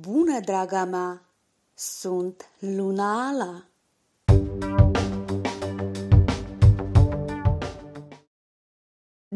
Bună, draga mea! Sunt Luna Ala!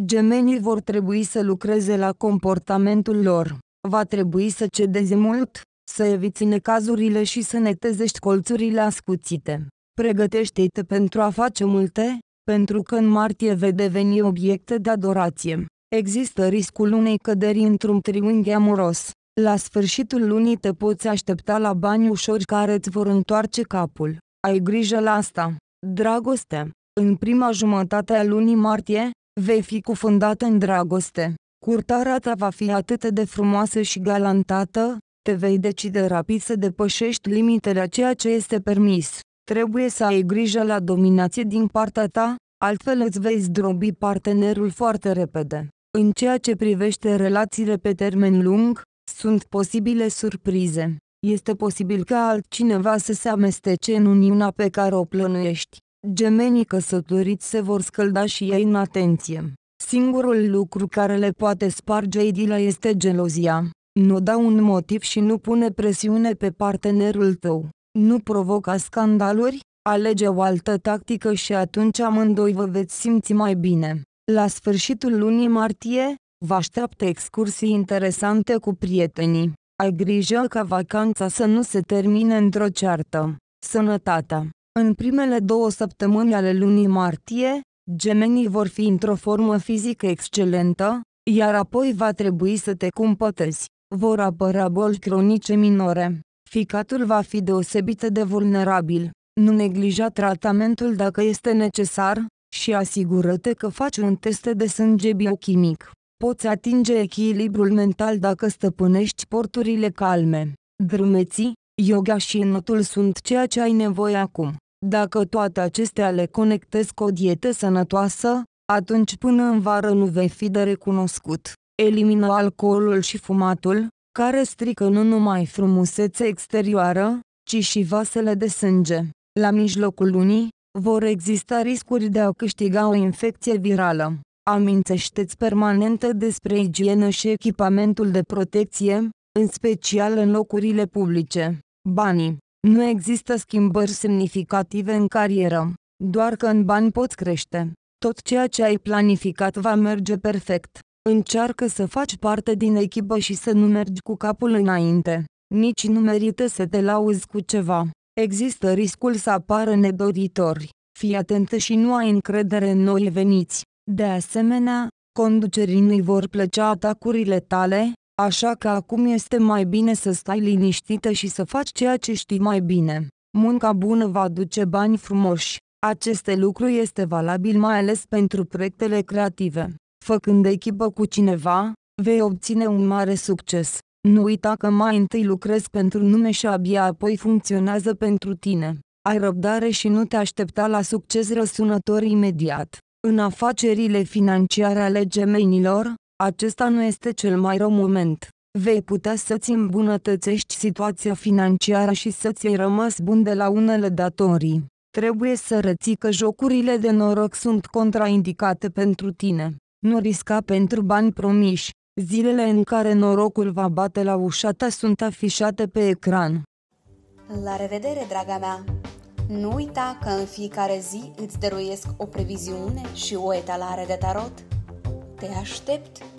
Gemenii vor trebui să lucreze la comportamentul lor. Va trebui să cedezi mult, să eviți necazurile și să netezești colțurile ascuțite. Pregătește-te pentru a face multe, pentru că în martie vei deveni obiecte de adorație. Există riscul unei căderi într-un triunghi amoros. La sfârșitul lunii te poți aștepta la bani ușori care îți vor întoarce capul. Ai grijă la asta. Dragoste. În prima jumătate a lunii martie, vei fi cufundată în dragoste. Curtarea ta va fi atât de frumoasă și galantată, te vei decide rapid să depășești limitele a ceea ce este permis. Trebuie să ai grijă la dominație din partea ta, altfel îți vei zdrobi partenerul foarte repede. În ceea ce privește relațiile pe termen lung, sunt posibile surprize. Este posibil ca altcineva să se amestece în uniunea pe care o plănuiești. Gemenii căsătoriți se vor scălda și ei în atenție. Singurul lucru care le poate sparge idila este gelozia. Nu da un motiv și nu pune presiune pe partenerul tău. Nu provoca scandaluri, alege o altă tactică și atunci amândoi vă veți simți mai bine. La sfârșitul lunii martie, vă așteaptă excursii interesante cu prietenii. Ai grijă ca vacanța să nu se termine într-o ceartă. Sănătatea. În primele 2 săptămâni ale lunii martie, gemenii vor fi într-o formă fizică excelentă, iar apoi va trebui să te cumpătezi. Vor apărea boli cronice minore. Ficatul va fi deosebit de vulnerabil. Nu neglija tratamentul dacă este necesar și asigură-te că faci un test de sânge biochimic. Poți atinge echilibrul mental dacă stăpânești sporturile calme. Drumeții, yoga și înotul sunt ceea ce ai nevoie acum. Dacă toate acestea le conectezi cu o dietă sănătoasă, atunci până în vară nu vei fi de recunoscut. Elimină alcoolul și fumatul, care strică nu numai frumusețea exterioară, ci și vasele de sânge. La mijlocul lunii, vor exista riscuri de a câștiga o infecție virală. Amintește-ți permanent despre igienă și echipamentul de protecție, în special în locurile publice. Banii. Nu există schimbări semnificative în carieră, doar că în bani poți crește. Tot ceea ce ai planificat va merge perfect. Încearcă să faci parte din echipă și să nu mergi cu capul înainte. Nici nu merită să te lauzi cu ceva. Există riscul să apară nedoritori. Fii atentă și nu ai încredere în noi veniți. De asemenea, conducerii nu-i vor plăcea atacurile tale, așa că acum este mai bine să stai liniștită și să faci ceea ce știi mai bine. Munca bună va aduce bani frumoși. Acest lucru este valabil mai ales pentru proiectele creative. Făcând echipă cu cineva, vei obține un mare succes. Nu uita că mai întâi lucrezi pentru nume și abia apoi funcționează pentru tine. Ai răbdare și nu te aștepta la succes răsunător imediat. În afacerile financiare ale gemenilor, acesta nu este cel mai rău moment. Vei putea să-ți îmbunătățești situația financiară și să-ți ai rămas bun de la unele datorii. Trebuie să reții că jocurile de noroc sunt contraindicate pentru tine. Nu risca pentru bani promiși. Zilele în care norocul va bate la ușa ta sunt afișate pe ecran. La revedere, draga mea! Nu uita că în fiecare zi îți dăruiesc o previziune și o etalare de tarot. Te aștept!